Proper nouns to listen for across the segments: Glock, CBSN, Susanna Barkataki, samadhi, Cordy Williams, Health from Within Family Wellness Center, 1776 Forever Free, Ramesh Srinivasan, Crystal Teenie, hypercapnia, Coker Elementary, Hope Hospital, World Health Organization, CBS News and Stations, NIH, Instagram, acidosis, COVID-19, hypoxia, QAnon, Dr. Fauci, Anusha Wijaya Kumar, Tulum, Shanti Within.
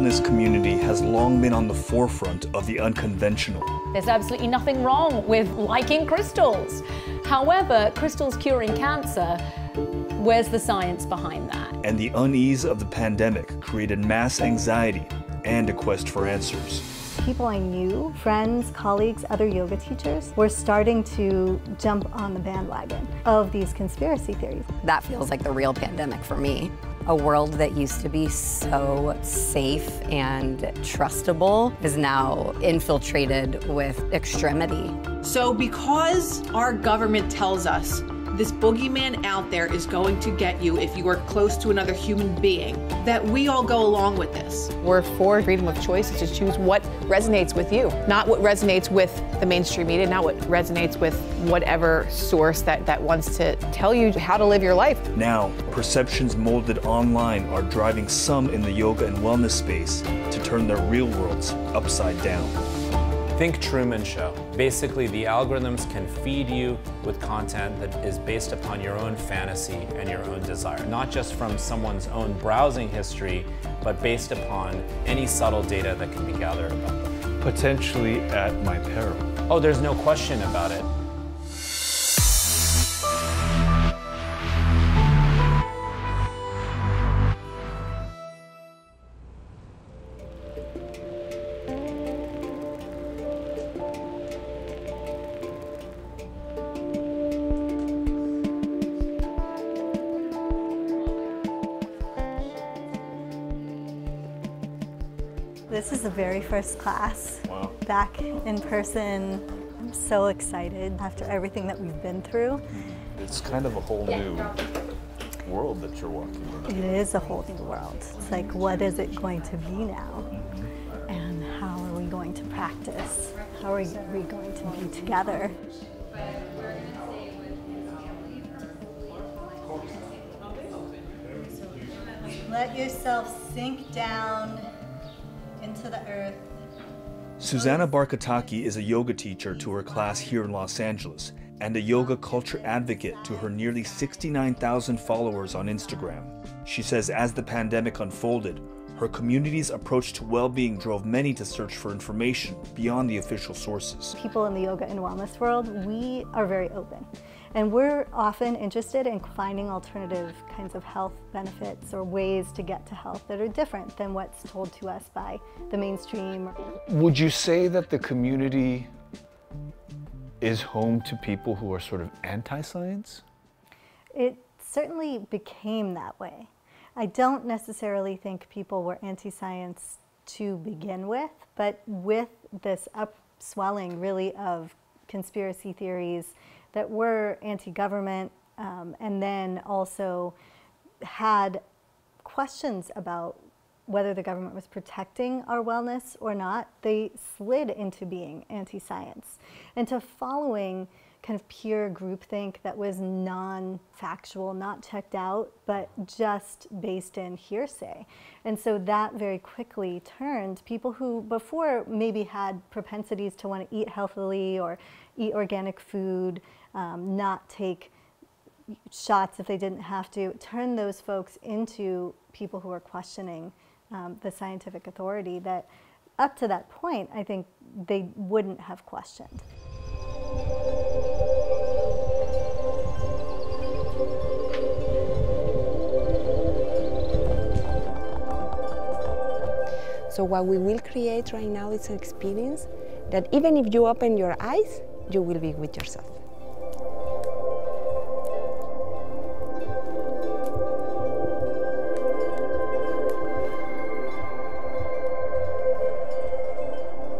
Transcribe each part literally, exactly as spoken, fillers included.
wellness community has long been on the forefront of the unconventional. There's absolutely nothing wrong with liking crystals. However, crystals curing cancer, where's the science behind that? And the unease of the pandemic created mass anxiety and a quest for answers. People I knew, friends, colleagues, other yoga teachers, were starting to jump on the bandwagon of these conspiracy theories. That feels like the real pandemic for me. A world that used to be so safe and trustable is now infiltrated with extremity. So because our government tells us this boogeyman out there is going to get you if you are close to another human being, that we all go along with this. We're for freedom of choice to choose what resonates with you, not what resonates with the mainstream media, not what resonates with whatever source that, that wants to tell you how to live your life. Now, perceptions molded online are driving some in the yoga and wellness space to turn their real worlds upside down. Think Truman Show. Basically, the algorithms can feed you with content that is based upon your own fantasy and your own desire, not just from someone's own browsing history, but based upon any subtle data that can be gathered about them. Potentially at my peril. Oh, there's no question about it. This is the very first class. Wow. Back in person. I'm so excited after everything that we've been through. It's kind of a whole new world that you're walking in. It is a whole new world. It's like, what is it going to be now? And how are we going to practice? How are we going to be together? Let yourself sink down into the earth. Susanna Barkataki is a yoga teacher to her class here in Los Angeles and a yoga culture advocate to her nearly sixty-nine thousand followers on Instagram. She says as the pandemic unfolded, her community's approach to well-being drove many to search for information beyond the official sources. People in the yoga and wellness world, we are very open. And we're often interested in finding alternative kinds of health benefits or ways to get to health that are different than what's told to us by the mainstream. Would you say that the community is home to people who are sort of anti-science? It certainly became that way. I don't necessarily think people were anti-science to begin with, but with this upswelling really of conspiracy theories that were anti-government um, and then also had questions about whether the government was protecting our wellness or not, they slid into being anti-science, into following kind of pure groupthink that was non-factual, not checked out, but just based in hearsay. And so that very quickly turned people who before maybe had propensities to want to eat healthily or eat organic food, um, not take shots if they didn't have to, turn those folks into people who are questioning um, the scientific authority that up to that point, I think they wouldn't have questioned. So what we will create right now is an experience that even if you open your eyes, you will be with yourself.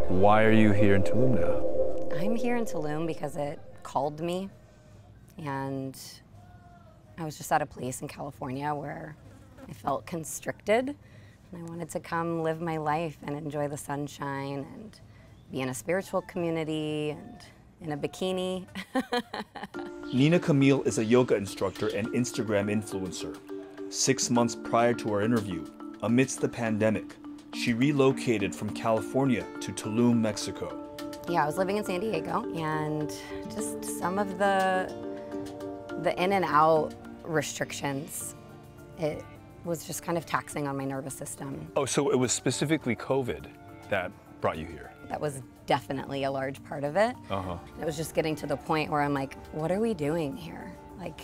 Why are you here in Tulum now? I'm here in Tulum because it called me, and I was just at a place in California where I felt constricted. I wanted to come live my life and enjoy the sunshine and be in a spiritual community and in a bikini. Nina Camille is a yoga instructor and Instagram influencer. Six months prior to our interview, amidst the pandemic, she relocated from California to Tulum, Mexico. Yeah, I was living in San Diego, and just some of the, the in and out restrictions, it was just kind of taxing on my nervous system. Oh, so it was specifically COVID that brought you here? That was definitely a large part of it. Uh-huh. It was just getting to the point where I'm like, what are we doing here? Like,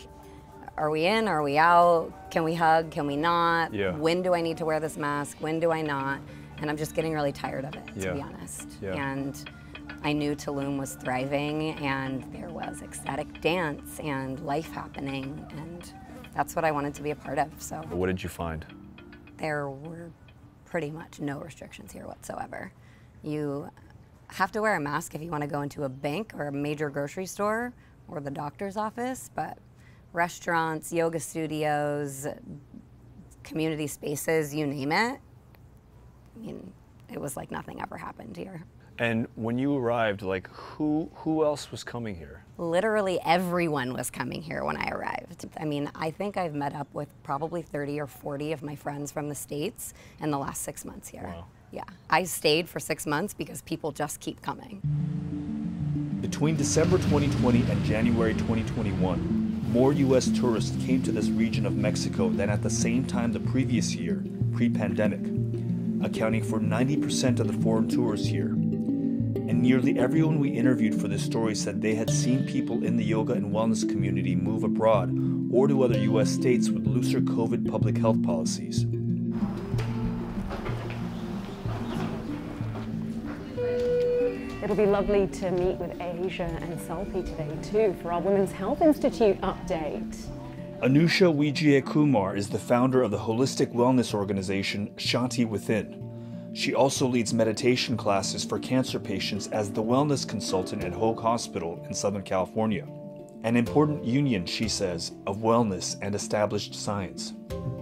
are we in, are we out? Can we hug, can we not? Yeah. When do I need to wear this mask? When do I not? And I'm just getting really tired of it, to yeah. be honest. Yeah. And I knew Tulum was thriving, and there was ecstatic dance and life happening, and that's what I wanted to be a part of, so. What did you find? There were pretty much no restrictions here whatsoever. You have to wear a mask if you want to go into a bank or a major grocery store or the doctor's office, but restaurants, yoga studios, community spaces, you name it. I mean, it was like nothing ever happened here. And when you arrived, like, who who else was coming here? Literally everyone was coming here when I arrived. I mean, I think I've met up with probably thirty or forty of my friends from the States in the last six months here. Wow. Yeah, I stayed for six months because people just keep coming. Between December twenty twenty and January twenty twenty-one, more U S tourists came to this region of Mexico than at the same time the previous year, pre-pandemic, accounting for ninety percent of the foreign tours here. And nearly everyone we interviewed for this story said they had seen people in the yoga and wellness community move abroad or to other U S states with looser COVID public health policies. It'll be lovely to meet with Asia and Selfie today, too, for our Women's Health Institute update. Anusha Wijaya Kumar is the founder of the holistic wellness organization Shanti Within. She also leads meditation classes for cancer patients as the wellness consultant at Hope Hospital in Southern California. An important union, she says, of wellness and established science.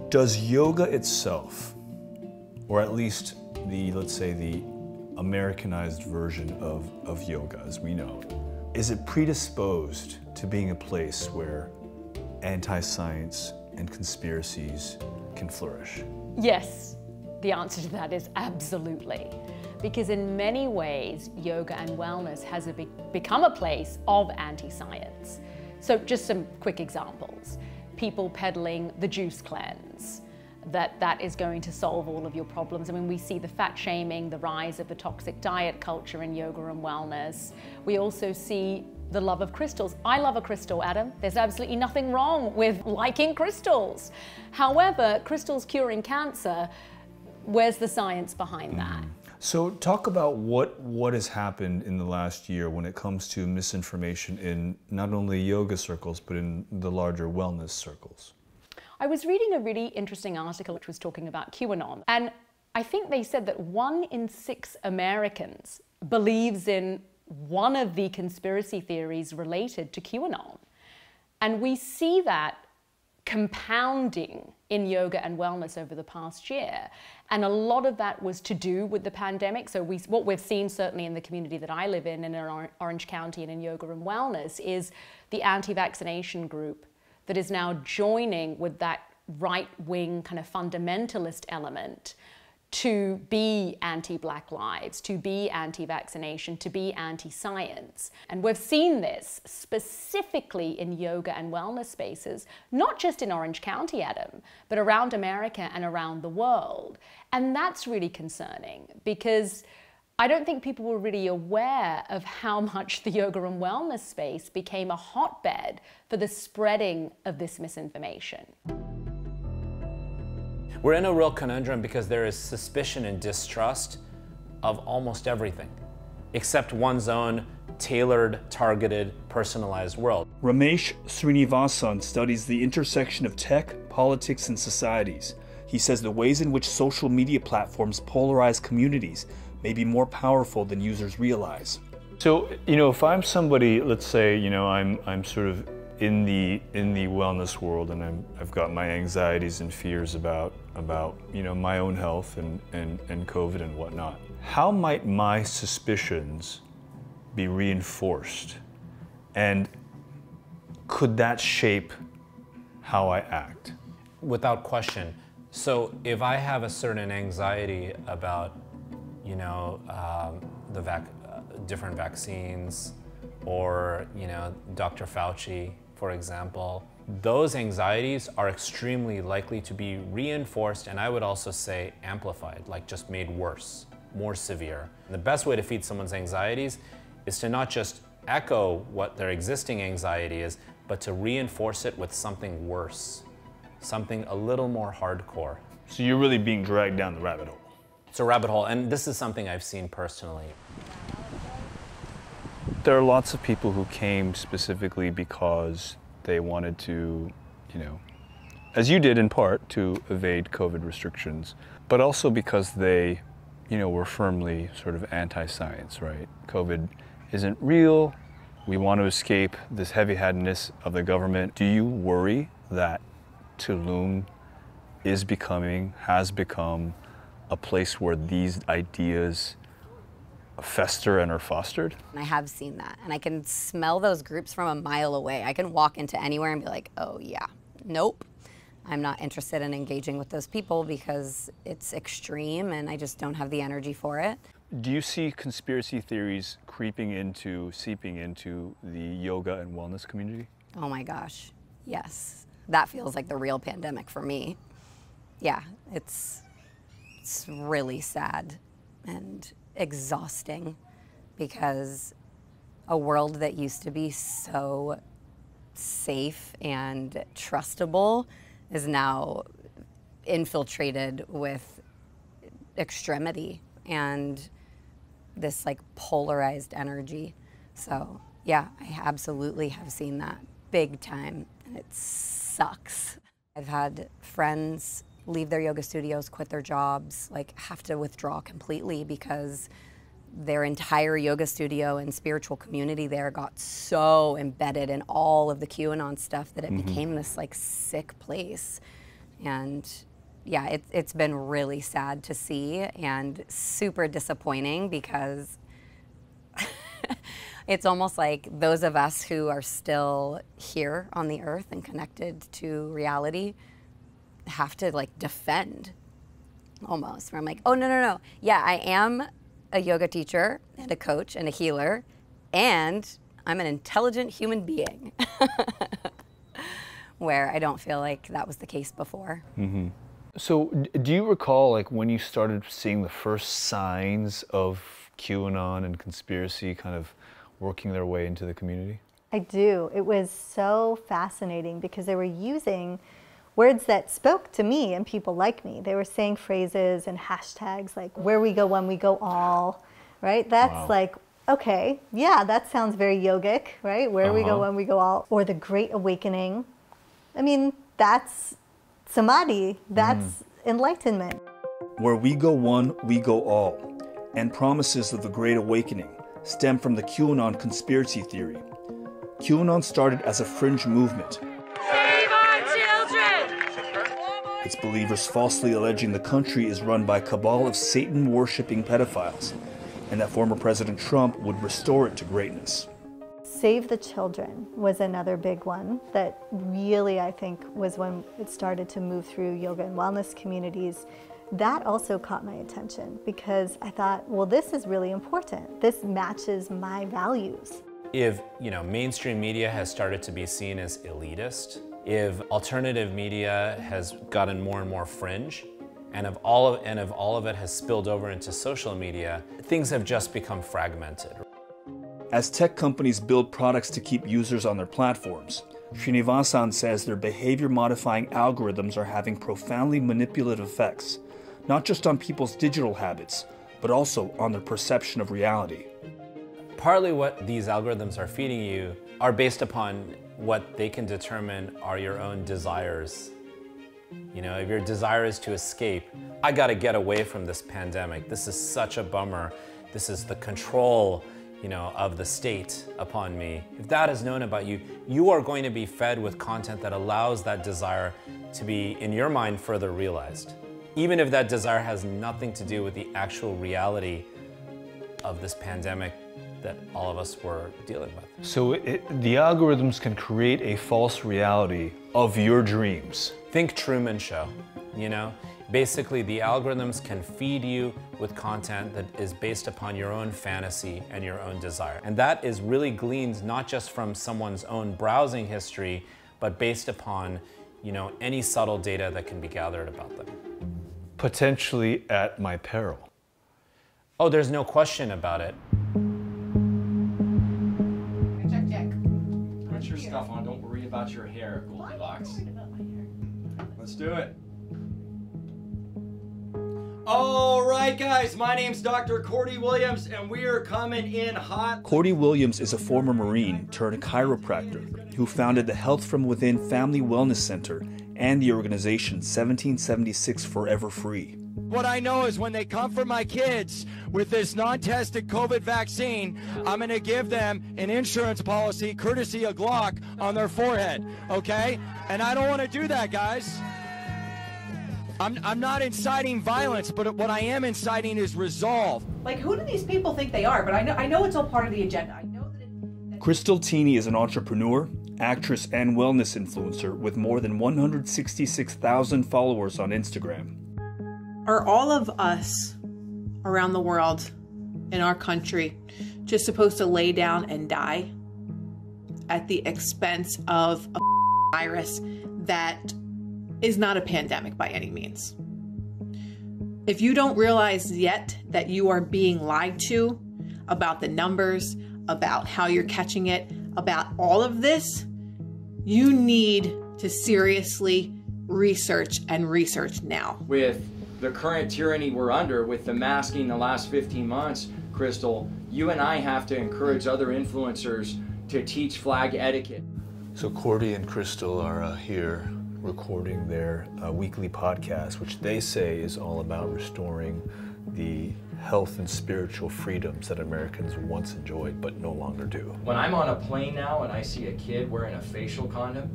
Does yoga itself, or at least the, let's say, the Americanized version of, of yoga as we know it. Is it predisposed to being a place where anti-science and conspiracies can flourish? Yes, the answer to that is absolutely. Because in many ways, yoga and wellness has a be become a place of anti-science. So just some quick examples. People peddling the juice cleanse. that that is going to solve all of your problems. I mean, we see the fat shaming, the rise of the toxic diet culture in yoga and wellness. We also see the love of crystals. I love a crystal, Adam. There's absolutely nothing wrong with liking crystals. However, crystals curing cancer, where's the science behind that? Mm. So talk about what, what has happened in the last year when it comes to misinformation in not only yoga circles, but in the larger wellness circles. I was reading a really interesting article which was talking about QAnon, and I think they said that one in six Americans believes in one of the conspiracy theories related to QAnon. And we see that compounding in yoga and wellness over the past year. And a lot of that was to do with the pandemic. So we, what we've seen certainly in the community that I live in, in Orange County and in yoga and wellness, is the anti-vaccination group that is now joining with that right-wing kind of fundamentalist element to be anti-Black lives, to be anti-vaccination, to be anti-science. And we've seen this specifically in yoga and wellness spaces, not just in Orange County, Adam, but around America and around the world. And that's really concerning because I don't think people were really aware of how much the yoga and wellness space became a hotbed for the spreading of this misinformation. We're in a real conundrum because there is suspicion and distrust of almost everything, except one's own tailored, targeted, personalized world. Ramesh Srinivasan studies the intersection of tech, politics, and societies. He says the ways in which social media platforms polarize communities may be more powerful than users realize. So, you know, if I'm somebody, let's say, you know, I'm I'm sort of in the in the wellness world, and I'm I've got my anxieties and fears about about you know my own health and and and COVID and whatnot. How might my suspicions be reinforced, and could that shape how I act? Without question. So, if I have a certain anxiety about you know, um, the vac uh, different vaccines, or, you know, Doctor Fauci, for example, those anxieties are extremely likely to be reinforced, and I would also say amplified, like just made worse, more severe. And the best way to feed someone's anxieties is to not just echo what their existing anxiety is, but to reinforce it with something worse, something a little more hardcore. So you're really being dragged down the rabbit hole. It's a rabbit hole, and this is something I've seen personally. There are lots of people who came specifically because they wanted to, you know, as you did in part, to evade COVID restrictions, but also because they, you know, were firmly sort of anti-science, right? COVID isn't real. We want to escape this heavy-handedness of the government. Do you worry that Tulum is becoming, has become, a place where these ideas fester and are fostered? I have seen that, and I can smell those groups from a mile away. I can walk into anywhere and be like, oh yeah, nope. I'm not interested in engaging with those people because it's extreme and I just don't have the energy for it. Do you see conspiracy theories creeping into, seeping into the yoga and wellness community? Oh my gosh, yes. That feels like the real pandemic for me. Yeah, it's, it's really sad and exhausting because a world that used to be so safe and trustable is now infiltrated with extremity and this like polarized energy. So yeah, I absolutely have seen that big time, and it sucks. I've had friends leave their yoga studios, quit their jobs, like have to withdraw completely because their entire yoga studio and spiritual community there got so embedded in all of the QAnon stuff that it mm-hmm. became this like sick place. And yeah, it, it's been really sad to see and super disappointing because it's almost like those of us who are still here on the earth and connected to reality have to like defend almost, where I'm like, oh no, no, no. Yeah, I am a yoga teacher and a coach and a healer, and I'm an intelligent human being, where I don't feel like that was the case before. Mm-hmm. So do you recall like when you started seeing the first signs of QAnon and conspiracy kind of working their way into the community? I do. It was so fascinating because they were using words that spoke to me and people like me. They were saying phrases and hashtags like, where we go, when we go all, right? That's wow. like, okay, yeah, that sounds very yogic, right? Where uh-huh. we go, when we go all. Or the Great Awakening. I mean, that's samadhi, that's mm. enlightenment. Where we go one, we go all, and promises of the Great Awakening stem from the QAnon conspiracy theory. QAnon started as a fringe movement. Save our children! Its believers falsely alleging the country is run by a cabal of Satan-worshipping pedophiles, and that former President Trump would restore it to greatness. Save the Children was another big one that really, I think, was when it started to move through yoga and wellness communities. That also caught my attention because I thought, well, this is really important. This matches my values. If, you know, mainstream media has started to be seen as elitist, if alternative media has gotten more and more fringe, and if all of, and if all of it has spilled over into social media, things have just become fragmented. As tech companies build products to keep users on their platforms, Srinivasan says their behavior-modifying algorithms are having profoundly manipulative effects, not just on people's digital habits, but also on their perception of reality. Partly what these algorithms are feeding you are based upon what they can determine are your own desires. You know, if your desire is to escape, I gotta get away from this pandemic. This is such a bummer. This is the control, you know, of the state upon me. If that is known about you, you are going to be fed with content that allows that desire to be, in your mind, further realized. Even if that desire has nothing to do with the actual reality of this pandemic that all of us were dealing with. So it, the algorithms can create a false reality of your dreams. Think Truman Show, you know? Basically, the algorithms can feed you with content that is based upon your own fantasy and your own desire. And that is really gleaned not just from someone's own browsing history, but based upon, you know, any subtle data that can be gathered about them. Potentially at my peril. Oh, there's no question about it. Check, check. Put your stuff on. Don't worry about your hair, Goldilocks. Let's do it. All right, guys, my name's Doctor Cordy Williams, and we are coming in hot. Cordy Williams is a former Marine turned chiropractor who founded the Health from Within Family Wellness Center and the organization seventeen seventy-six Forever Free. What I know is when they come for my kids with this non-tested COVID vaccine, I'm going to give them an insurance policy, courtesy of Glock, on their forehead, okay? And I don't want to do that, guys. I'm, I'm not inciting violence, but what I am inciting is resolve. Like, who do these people think they are? But I know, I know it's all part of the agenda. I know that it, that Crystal Teenie is an entrepreneur, actress, and wellness influencer with more than one hundred sixty-six thousand followers on Instagram. Are all of us around the world, in our country, just supposed to lay down and die at the expense of a virus that is not a pandemic by any means? If you don't realize yet that you are being lied to about the numbers, about how you're catching it, about all of this, you need to seriously research and research now. With the current tyranny we're under, with the masking the last fifteen months, Crystal, you and I have to encourage other influencers to teach flag etiquette. So Cordy and Crystal are uh, here recording their uh, weekly podcast, which they say is all about restoring the health and spiritual freedoms that Americans once enjoyed but no longer do. When I'm on a plane now and I see a kid wearing a facial condom,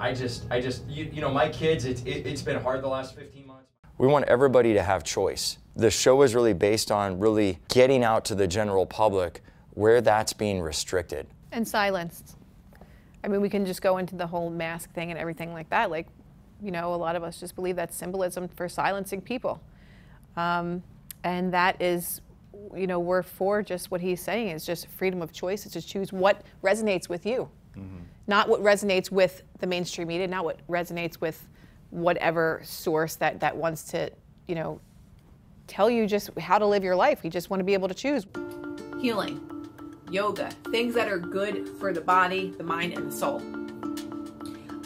I just, I just, you, you know, my kids, it's, it, it's been hard the last fifteen months. We want everybody to have choice. The show is really based on really getting out to the general public where that's being restricted. And silenced. I mean, we can just go into the whole mask thing and everything like that. Like, you know, a lot of us just believe that's symbolism for silencing people. Um, and that is, you know, we're for just what he's saying is just freedom of choice. It's to choose what resonates with you, mm-hmm. not what resonates with the mainstream media, not what resonates with whatever source that, that wants to, you know, tell you just how to live your life. You just want to be able to choose. Healing. Yoga, things that are good for the body, the mind, and the soul.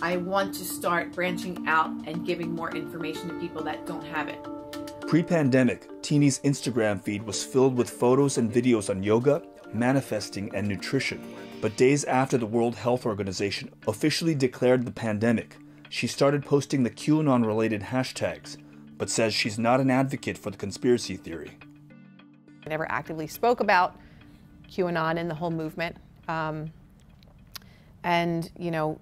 I want to start branching out and giving more information to people that don't have it. Pre-pandemic, Teenie's Instagram feed was filled with photos and videos on yoga, manifesting, and nutrition. But days after the World Health Organization officially declared the pandemic, she started posting the QAnon-related hashtags, but says she's not an advocate for the conspiracy theory. I never actively spoke about QAnon and the whole movement. Um, and, you know,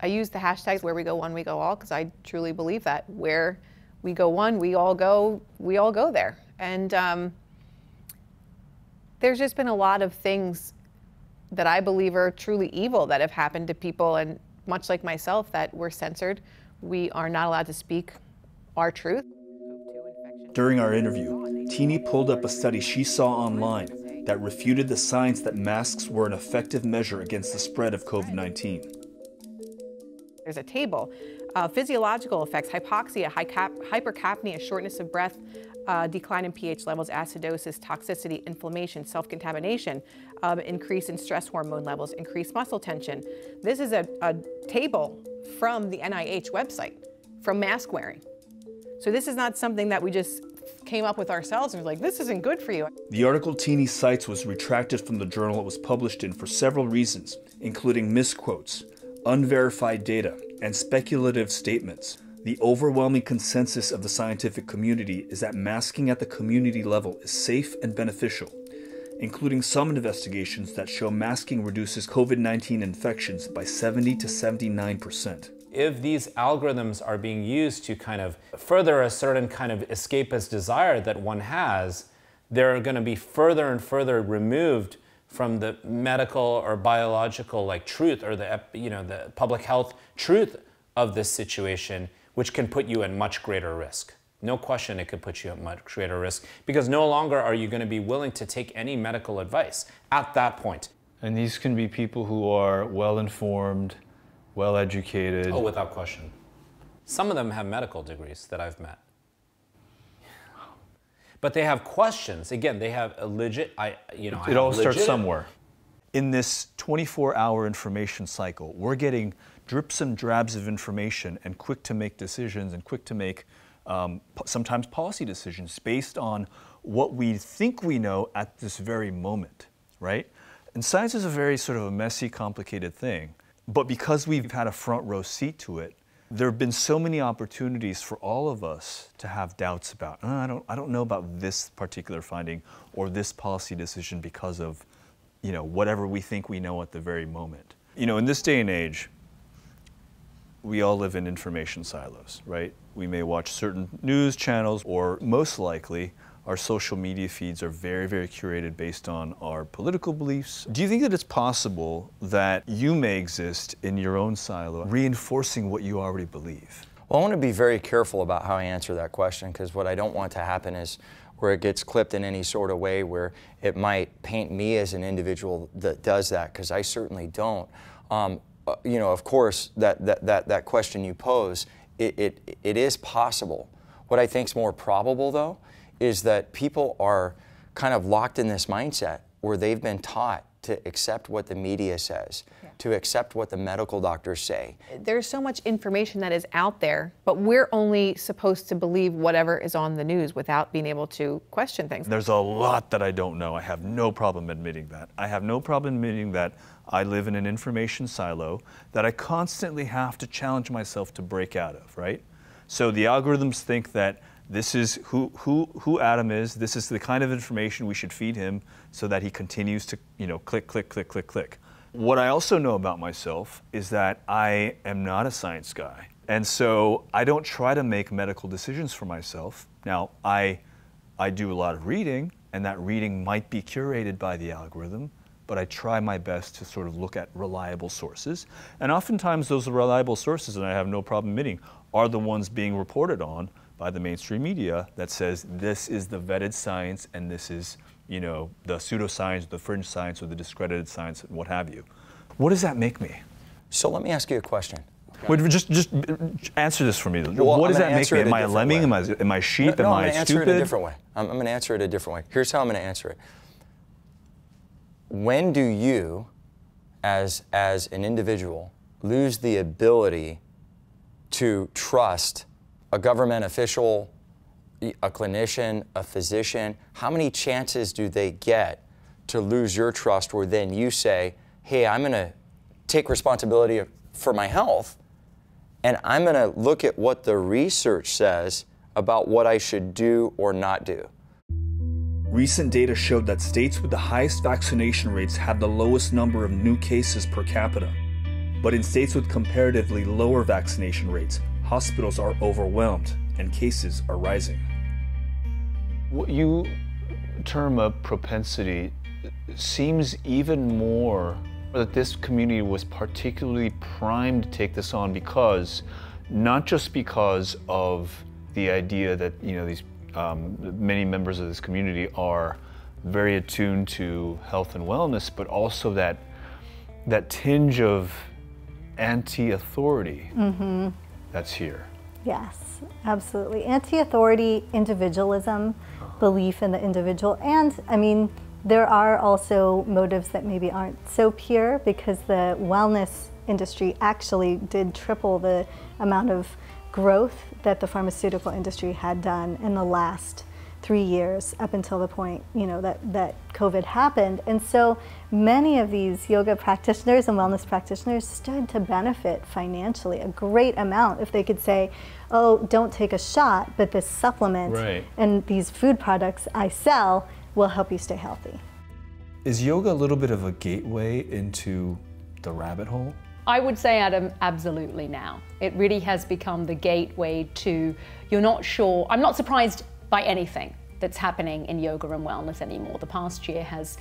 I use the hashtags where we go one, we go all, because I truly believe that. Where we go one, we all go, we all go there. And um, there's just been a lot of things that I believe are truly evil that have happened to people, and much like myself, that we're censored. We are not allowed to speak our truth. During our interview, Teenie pulled up a study she saw online that refuted the science that masks were an effective measure against the spread of COVID nineteen. There's a table, uh, physiological effects, hypoxia, hypercapnia, shortness of breath, uh, decline in pH levels, acidosis, toxicity, inflammation, self-contamination, um, increase in stress hormone levels, increased muscle tension. This is a, a table from the N I H website, from mask wearing. So this is not something that we just came up with ourselves and was like, this isn't good for you. The article Teenie cites was retracted from the journal it was published in for several reasons, including misquotes, unverified data, and speculative statements. The overwhelming consensus of the scientific community is that masking at the community level is safe and beneficial, including some investigations that show masking reduces COVID nineteen infections by seventy to seventy-nine percent. If these algorithms are being used to kind of further a certain kind of escapist desire that one has, they're going to be further and further removed from the medical or biological like truth or the, you know, the public health truth of this situation, which can put you at much greater risk. No question it could put you at much greater risk because no longer are you going to be willing to take any medical advice at that point. And these can be people who are well-informed, well-educated. Oh, without question. Some of them have medical degrees that I've met. But they have questions. Again, they have a legit, I, you know, it, it all starts somewhere. In this twenty-four hour information cycle, we're getting drips and drabs of information and quick to make decisions and quick to make um, sometimes policy decisions based on what we think we know at this very moment, right? And science is a very sort of a messy, complicated thing. But because we've had a front row seat to it, there have been so many opportunities for all of us to have doubts about, oh, I don't, I don't know about this particular finding or this policy decision because of, you know, whatever we think we know at the very moment. You know, in this day and age, we all live in information silos, right? We may watch certain news channels, or most likely, our social media feeds are very, very curated based on our political beliefs. Do you think that it's possible that you may exist in your own silo, reinforcing what you already believe? Well, I want to be very careful about how I answer that question, because what I don't want to happen is where it gets clipped in any sort of way where it might paint me as an individual that does that, because I certainly don't. Um, you know, of course, that, that, that, that question you pose, it, it, it is possible. What I think is more probable, though, is that people are kind of locked in this mindset where they've been taught to accept what the media says, yeah. to accept what the medical doctors say. There's so much information that is out there, but we're only supposed to believe whatever is on the news without being able to question things. There's a lot that I don't know. I have no problem admitting that. I have no problem admitting that I live in an information silo that I constantly have to challenge myself to break out of, right? So the algorithms think that this is who, who, who Adam is, this is the kind of information we should feed him so that he continues to, you know, click, click, click, click, click. What I also know about myself is that I am not a science guy. And so I don't try to make medical decisions for myself. Now, I, I do a lot of reading, and that reading might be curated by the algorithm, but I try my best to sort of look at reliable sources. And oftentimes those reliable sources, and I have no problem admitting, are the ones being reported on by the mainstream media that says this is the vetted science and this is, you know, the pseudoscience, the fringe science, or the discredited science, and what have you. What does that make me? So let me ask you a question. Okay. Wait, just, just answer this for me. Well, what does that make me? Am I a lemming? Am I, am I sheep? No, no, am I stupid? I'm going to answer it a different way. I'm, I'm going to answer it a different way. Here's how I'm going to answer it. When do you, as, as an individual, lose the ability to trust a government official, a clinician, a physician? How many chances do they get to lose your trust where then you say, hey, I'm gonna take responsibility for my health and I'm gonna look at what the research says about what I should do or not do? Recent data showed that states with the highest vaccination rates had the lowest number of new cases per capita. But in states with comparatively lower vaccination rates, hospitals are overwhelmed and cases are rising. What you term a propensity seems even more that this community was particularly primed to take this on, because not just because of the idea that, you know, these um, many members of this community are very attuned to health and wellness, but also that that tinge of anti-authority. Mm-hmm. That's here. Yes, absolutely. Anti-authority, individualism, belief in the individual. And I mean, there are also motives that maybe aren't so pure, because the wellness industry actually did triple the amount of growth that the pharmaceutical industry had done in the last three years up until the point, you know, that, that COVID happened. And so many of these yoga practitioners and wellness practitioners stood to benefit financially a great amount if they could say, oh, don't take a shot, but this supplement right. and these food products I sell will help you stay healthy. Is yoga a little bit of a gateway into the rabbit hole? I would say, Adam, absolutely now. It really has become the gateway to, you're not sure, I'm not surprised by anything that's happening in yoga and wellness anymore. The past year has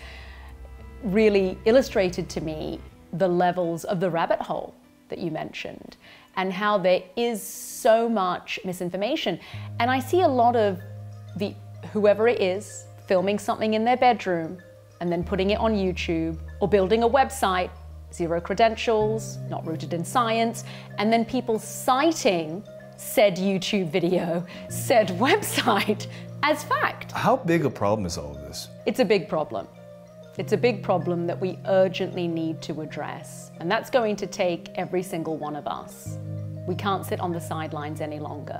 really illustrated to me the levels of the rabbit hole that you mentioned and how there is so much misinformation. And I see a lot of the whoever it is filming something in their bedroom and then putting it on YouTube, or building a website zero credentials, not rooted in science, and then people citing said YouTube video, said website as fact. How big a problem is all of this? It's a big problem. It's a big problem that we urgently need to address, and that's going to take every single one of us. We can't sit on the sidelines any longer.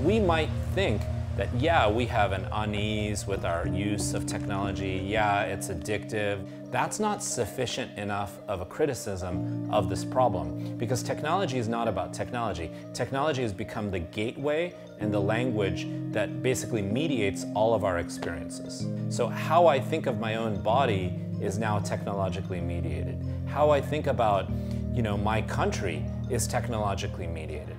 We might think that, yeah, we have an unease with our use of technology, yeah, it's addictive. That's not sufficient enough of a criticism of this problem, because technology is not about technology. Technology has become the gateway and the language that basically mediates all of our experiences. So how I think of my own body is now technologically mediated. How I think about, you know, my country is technologically mediated.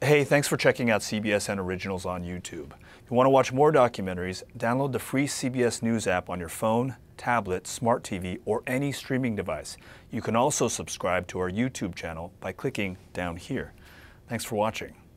Hey, thanks for checking out C B S N Originals on YouTube. If you want to watch more documentaries, download the free C B S News app on your phone, tablet, smart T V, or any streaming device. You can also subscribe to our YouTube channel by clicking down here. Thanks for watching.